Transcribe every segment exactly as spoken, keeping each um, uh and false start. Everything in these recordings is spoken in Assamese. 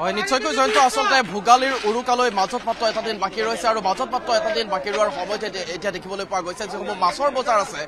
হয় নিশ্চয়কৈ জয়ন্ত, আসলে ভোগালীর উৰুকালৈ মাজত মাত্র এটা দিন বাকি রয়েছে, আর মাজত মাত্র এটা দিন বাকি রোয়ার সময়তে এটা দেখবলে পাওয়া গেছে যেসমূহ মাছৰ বজাৰ আছে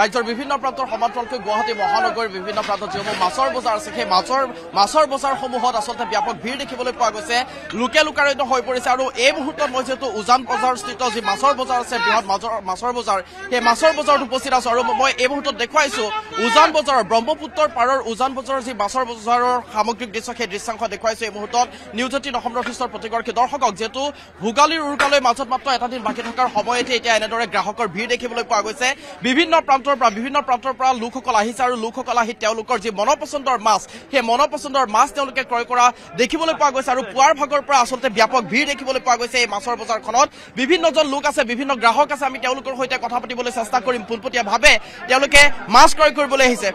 রাজ্যের বিভিন্ন প্রান্তের সমান্তরালক গুৱাহাটী মহানগরের বিভিন্ন প্রান্ত যেসমূহ মাছৰ বজাৰ আছে সেই মাছৰ মাছৰ বজাৰসমূহত আসলে ব্যাপক ভিড় দেখবলে পাওয়া গেছে, লোকে লোকারণ্য হয়ে পড়েছে। আর এই মুহূর্তে মানে যেহেতু উজান বজারস্থিত যে মাছৰ বজাৰ আছে বৃহৎ মাছৰ মাছৰ বজাৰ, সেই মাছৰ বজাৰত উপস্থিত আছো। আর মানে এই মুহূর্তে দেখাইছো উজান বজাৰৰ ব্রহ্মপুত্রর পাৰৰ উজান বজাৰৰ যে মাছৰ বজাৰৰ সামগ্রিক দৃশ্য, সেই দৃশ্যাংশ দেখাইছো এই মুহূর্তে নিউজ এইটিন নৰ্থ ইষ্টৰ প্ৰতিগৰাকী দৰ্শকক। যেহেতু ভোগালীৰ উৰুকালৈ মাজত মাত্ৰ এটা দিন বাকী থকাৰ সময়তে এতিয়া এনেদৰে গ্ৰাহকৰ ভিৰ দেখিবলৈ পোৱা গৈছে। বিভিন্ন প্ৰান্তৰ পৰা বিভিন্ন প্ৰান্তৰ পৰা লোকসকল আহিছে, আৰু লোকসকল আহি তেওঁলোকৰ যি মনপচন্দৰ মাছ, সেই মনপচন্দৰ মাছ তেওঁলোকে ক্ৰয় কৰা দেখিবলৈ পোৱা গৈছে। আৰু পুৱাৰ ভাগৰ পৰা আচলতে ব্যাপক ভিৰ দেখিবলৈ পোৱা গৈছে এই মাছৰ বজাৰখনত। বিভিন্নজন লোক আছে, বিভিন্ন গ্ৰাহক আছে, আমি তেওঁলোকৰ সৈতে কথা পাতিবলৈ চেষ্টা কৰিম। পোনপটীয়াভাৱে তেওঁলোকে মাছ ক্ৰয় কৰিবলৈ আহিছে।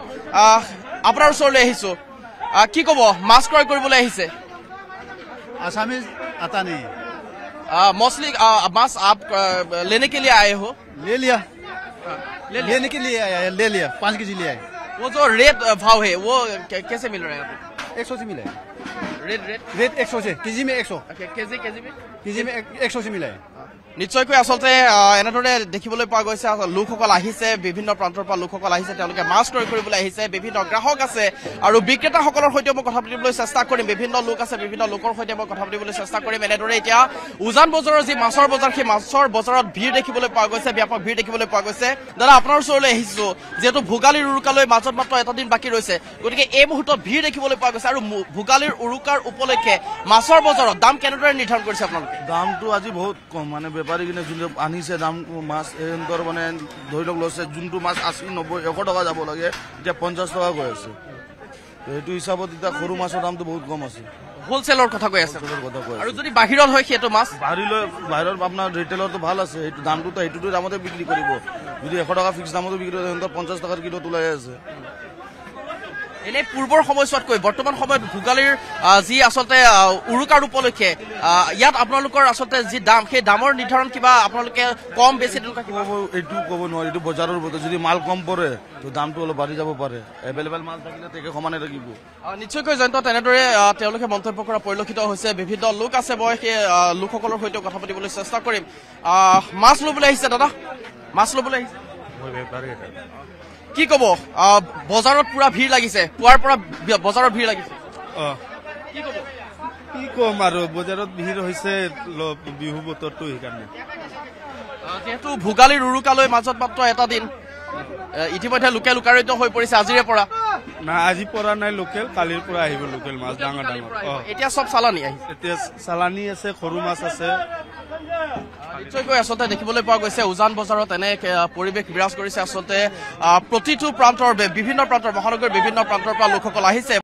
আপোনাৰ ওচৰলৈ আহিছো, কি ক'ব, মাছ ক্ৰয় কৰিবলৈ আহিছে? आसामी आता नहीं है मोस्टली। मास आप आ, लेने के लिए आए हो? ले लिया आ, ले लेने के लिए आया, ले लिया, पाँच के जी लिया है। वो जो रेट भाव है वो कैसे मिल रहा है आपको? एक सौ से मिला है। रेट रेट रेट एक सौ से, केजी में एक सौ केजी केजी में केजी में एक सौ से मिला है। নিশ্চয়কৈ আসলে এনেদরে দেখিবলৈ পোৱা গৈছে, লোকসকল আহিছে, বিভিন্ন প্রান্তৰ পৰা লোকসকল আহিছে, তেওঁলোকে মাছ ক্ৰয় কৰিবলৈ আহিছে। বিভিন্ন গ্ৰাহক আছে, আৰু বিক্ৰেতাসকলৰ সৈতে মই কথা পাতিবলৈ চেষ্টা কৰিম। বিভিন্ন লোক আছে, বিভিন্ন লোকৰ সৈতে মই কথা পাতিবলৈ চেষ্টা কৰিম। এনেদৰে এতিয়া উজান বজাৰৰ যি মাছৰ বজাৰ, সেই মাছৰ বজাৰত ভিৰ দেখিবলৈ পোৱা গৈছে, ব্যাপক ভিৰ দেখিবলৈ পোৱা গৈছে। দাদা, আপোনাৰ ওচৰলৈ আহিছো, যিহেতু ভোগালীৰ উৰুকালৈ মাজত মাত্ৰ এটা দিন বাকী ৰৈছে, গতিকে এই মুহূৰ্তত ভিৰ দেখিবলৈ পোৱা গৈছে। আৰু ভোগালীৰ উৰুকাৰ উপলক্ষে মাছৰ বজাৰত দাম কেনেদৰে নিৰ্ধাৰণ কৰিছে আপোনালোকে? দামটো আজি বহুত কম, মানে বেপাৰী কিনে যোনটো আনিছে দাম মাছ এহেঁতৰ মানে ধৰি লওক লৈছে, যোনটো মাছ আশী নব্বৈ এশ টকা যাব লাগে, এতিয়া পঞ্চাছ টকা গৈ আছে। সেইটো হিচাপত এতিয়া সৰু মাছৰ দামটো বহুত কম আছে। হোলচেলৰ কথা কৈ আছে, আৰু যদি বাহিৰত হয় সেইটো মাছ বাহিৰলৈ বাহিৰত আপোনাৰ ৰিটেইলৰটো ভাল আছে, সেইটো দামটো সেইটোতো দামতে বিক্ৰী কৰিব। যদি এশ টকা ফিক্স দামতো বিক্ৰী কৰে তেন্তে পঞ্চাছ টকাৰ কিলো ওলাই আছে। এনে পূৰ্বৰ সময়ছোৱাতকৈ বৰ্তমান সময়ত ভোগালীৰ যি আচলতে উৰুকাৰ উপলক্ষে ইয়াত আপোনালোকৰ আচলতে যি দাম, সেই দামৰ নিৰ্ধাৰণ কিবা আপোনালোকে কম বেছি তেওঁলোকে কিবা? এইটো ক'ব নোৱাৰি, এইটো বজাৰৰ বতৰ। যদি মাল কম পৰে তো দামটো অলপ বাঢ়ি যাব পাৰে, এভেইলেবল মাল থাকিলে তেকে সমানে থাকিব। নিশ্চয়কৈ জয়ন্ত, তেনেদৰে তেওঁলোকে মন্তব্য কৰা পৰিলক্ষিত হৈছে। বিভিন্ন লোক আছে, মই সেই লোকসকলৰ সৈতে কথা পাতিবলৈ চেষ্টা কৰিম। মাছ ল'বলৈ আহিছে দাদা, মাছ ল'বলৈ আহিছে, কি কব? বজাৰত পুৰা ভিৰ লাগিছে, পুৱাৰ পৰা বজাৰত ভিৰ লাগিছে, কি কব? কি কম আৰু বজাৰত ভিৰ হৈছে বিহু বতৰটো, সেইকাৰণে। যিহেতু ভোগালীৰ উৰুকালৈ মাজত মাত্ৰ এটা দিন, ইতিমধ্যে লোকেল উকাৰিত হৈ পৰিছে। আজিৰে পৰা না, আজি পৰা নাই লোকেল, কালিৰ পৰা আহিব লোকেল মাছ ডাঙৰ ডাঙৰ। এতিয়া চব চালানী আহিছে, এতিয়া চালানী আছে, সৰু মাছ আছে। নিশ্চয়কৈ আচলতে দেখিবলৈ পোৱা গৈছে উজান বজাৰত এনে পৰিৱেশ বিৰাজ কৰিছে। আচলতে প্ৰতিটো প্ৰান্তৰ বিভিন্ন প্ৰান্তৰ মহানগৰৰ বিভিন্ন প্ৰান্তৰ পৰা লোকসকল আহিছে।